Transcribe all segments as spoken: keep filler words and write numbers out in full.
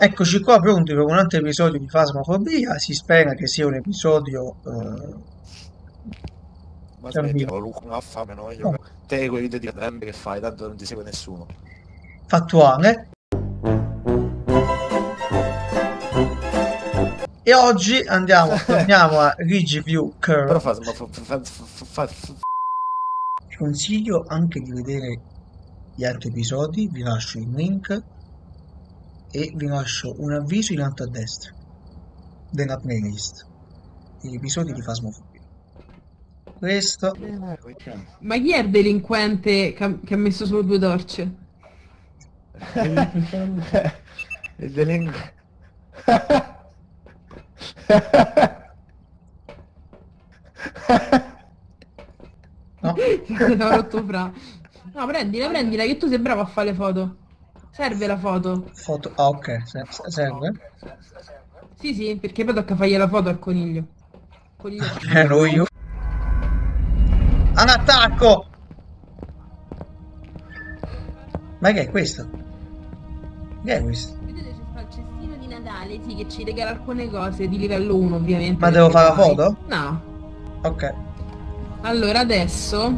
Eccoci qua pronti per un altro episodio di Phasmophobia. Si spera che sia un episodio... Eh... Ma smettila, Luca, non ha fame, no? Io... no. Te quei video di Adembe che fai, tanto non ti segue nessuno. Fattuale. E oggi andiamo, torniamo a Ridgeview Curve. Però Phasmophobia... Vi consiglio anche di vedere gli altri episodi, vi lascio il link e vi lascio un avviso in alto a destra della playlist degli episodi di Phasmophobia. Questo. Ma chi è il delinquente che ha, che ha messo solo due torce? Il delinquente. No, l'ho rotto fra. No, prendila, prendila, che tu sei bravo a fare le foto. Serve la foto. Foto, ah ok, serve. serve. Sì, sì, perché poi tocca fargli la foto al coniglio. Coniglio. Ero io. An attacco! Ma che è questo? Che è questo? Vedete, c'è sta il cestino di Natale, sì, che ci regala alcune cose di livello uno, ovviamente. Ma devo fare la foto? No. Ok. Allora adesso...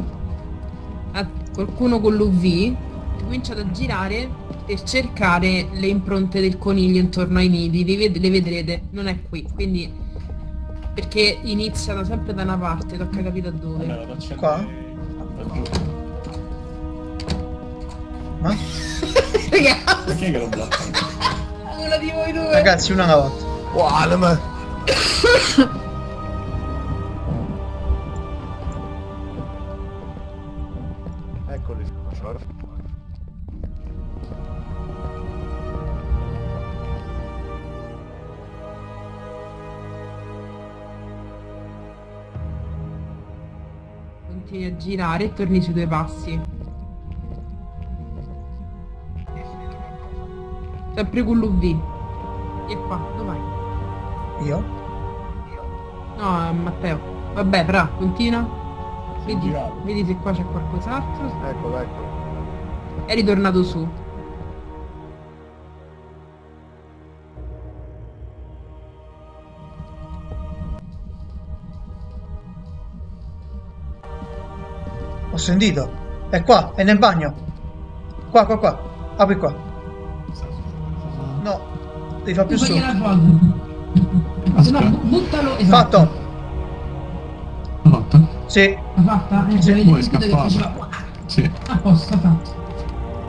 qualcuno con l'U V comincia a girare per cercare le impronte del coniglio intorno ai nidi, le, ved le vedrete, non è qui, quindi perché iniziano sempre da una parte, tocca capire da dove. Allora, qua? Ma? Perché che lo blocca? Una di voi due! Ragazzi, una alla volta. Wow, ma... continui a girare e torni sui due passi, sempre con l'U V. E qua, dove vai? Io? No, è Matteo. Vabbè, però, continua. Vedi, vedi se qua c'è qualcos'altro. Ecco, ecco. È ritornato su. Ho sentito. È qua, è nel bagno. Qua, qua, qua. Apri qua. No, devi far più su. No, buttalo e... fatto. Sì. L'ha fatta? Eh, sì. Vedete tutto che faceva. Sì. A posto, fatto.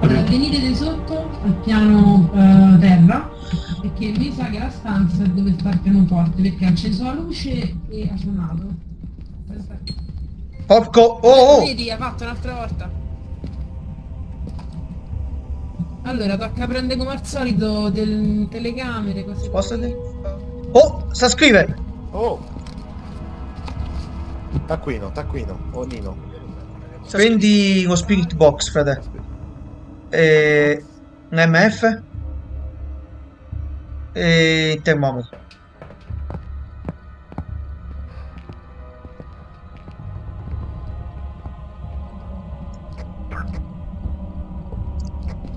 Allora, venite di sotto al piano eh, terra, perché mi sa che la stanza è dove sta il pianoforte, perché ha acceso la luce e ha suonato. Porco! Oh! oh. Vedi, ha fatto un'altra volta. Allora, tocca prendere come al solito del telecamere, cose. Spostati. Oh! Sa scrivere! Oh! Taccuino, taccuino, o Nino. Prendi lo spirit box, frate. E... l'M F. E... il termometro.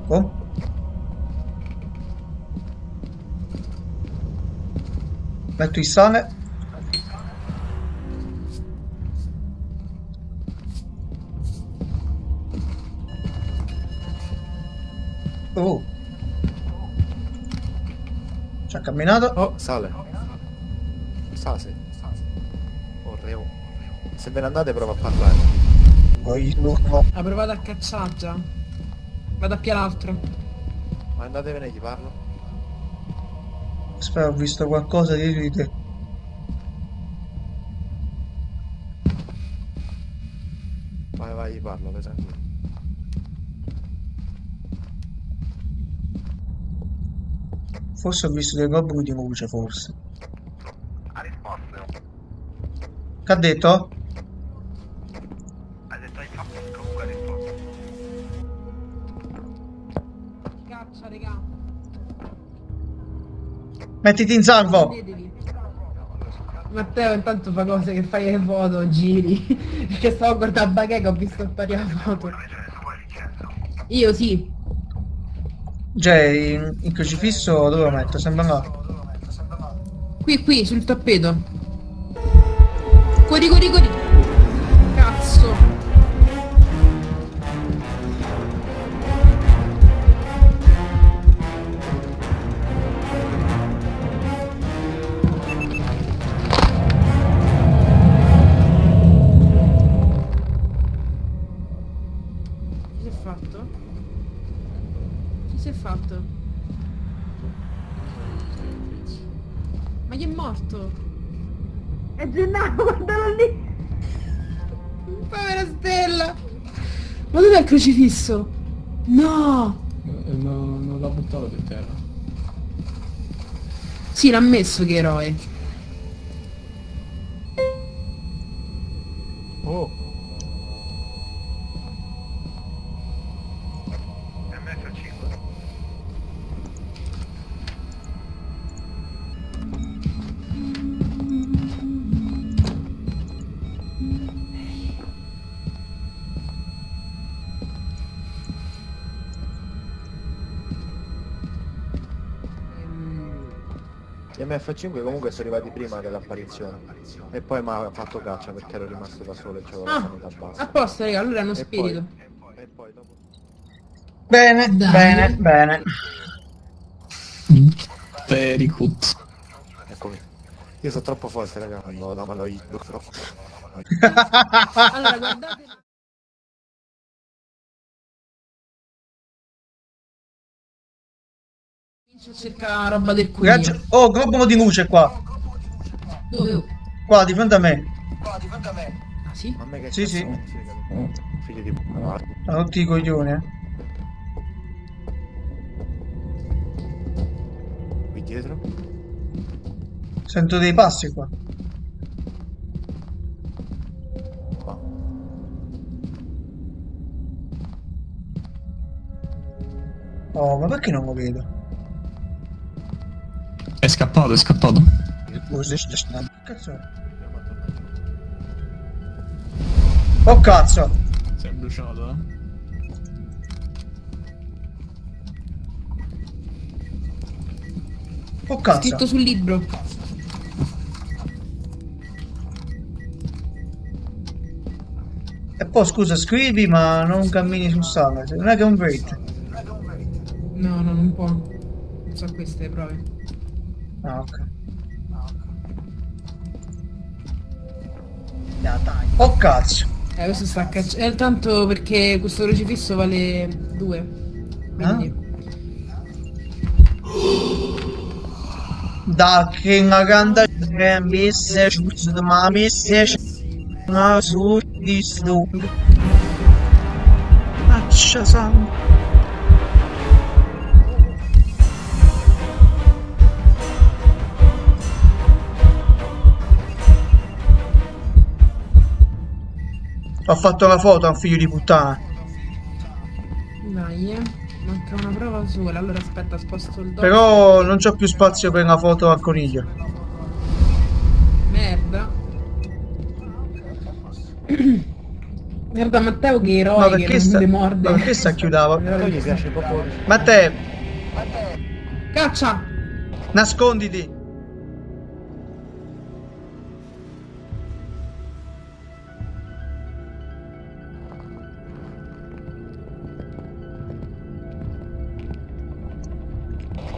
Oh. Metto il sale. Oh, ci ha camminato. Oh, sale. Sase. Orreo. Oh, se ve ne andate prova a parlare. Oh, no, no. Ha provato a cacciare già. Vado a piare l'altro. Ma andatevene, ti parlo. Spero ho visto qualcosa di rite. Vai, vai, ti parlo, per esempio. Forse ho visto dei goblin di luce, forse. Ha risposto. Che ha detto? Ha detto hai fatto il trucco, ha risposto. Caccia, regà. Mettiti in salvo! Matteo intanto fa cose che fai le foto, giri. Perché stavo guardando Bagheca, ho visto sparire la foto. Io sì. Cioè, il crocifisso dove lo metto? Sembra là. Qui, qui, sul tappeto. Corri, corri, corri. Cazzo. Chi si è fatto? Chi si è fatto? Ma chi è morto? È Gennaro, guardalo lì! Povera stella! Ma dov'è il crocifisso? No! No, no, non l'ha buttato per terra. Sì, l'ha messo, che eroe. Oh! È messo il cibo. M F cinque comunque sono arrivati prima dell'apparizione e poi mi ha fatto caccia perché ero rimasto da solo e c'avevo la sanità bassa. A posto, raga, allora hanno spirito. E poi, e poi, e poi dopo... Bene, dai. Bene, bene. Very good. Eccomi. Io sono troppo forte, raga, no, no, ma lo ido troppo. Allora, guardate... cerca roba del qui. Oh, globo di luce qua. Dove? Qua di fronte a me. Qua di fronte a me. Ah sì? Sì, sì. Figlio di puttana. Sono tutti i coglioni, eh. Qui dietro. Sento dei passi qua. Oh, ma perché non lo vedo? È scappato, è scappato. Cazzo. Oh cazzo! Sei bruciato, eh? Oh cazzo! Scritto sul libro. E poi scusa, scrivi ma non cammini sul sangue. Non è che è un break. No, no, non può. Non so queste prove. Ah, ok. Ah, dai. Oh cazzo! Eh, questo sta cacciando. Eh, tanto perché questo crocifisso vale due. Quindi... Da che una canta messe giusto, ma messe una su di stu. Faccia sangue. Ho fatto la foto a un figlio di puttana. Dai, eh. Manca una prova sola. Allora aspetta, sposto il dopo. Però non c'ho più spazio per la foto al coniglio. Merda. Merda Matteo che eroe. Ma perché che sta... non morde. Ma perché sta chiudava? Matteo. Caccia. Nasconditi.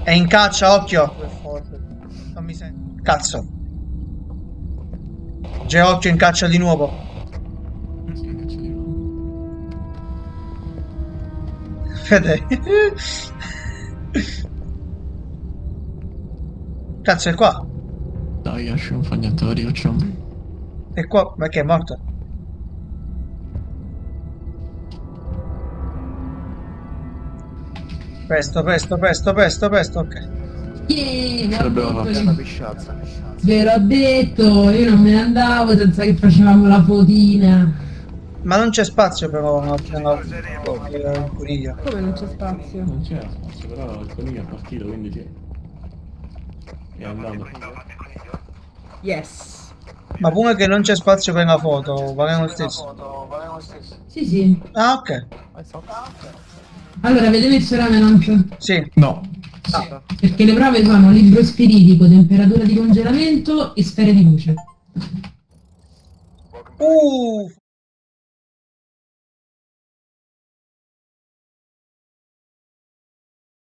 È in caccia, occhio! Non mi sento. Cazzo! Gerocchio in caccia di nuovo! Fede! Cazzo, è qua! Dai, lascia un fagnatore, facciamo. È qua, ma che è morto? Presto, presto, presto, presto, presto, ok. Yeah, l'abbiamo fatto una pisciazza. Ve l'ho detto, io non me ne andavo senza che facevamo la fotina. Ma non c'è spazio però, no, no, il coniglio. Come non c'è spazio? Non c'è spazio, però il coniglio è partito, quindi sì. È andato. Yes. Ma come che non c'è spazio per la foto, vale lo stesso. Sì, sì. Ah, ok. Ah, ok. Allora, avete messo il rame lancio? Sì. No. Sì. Perché le prove sono libro spiritico, temperatura di congelamento e sfere di luce. Uh.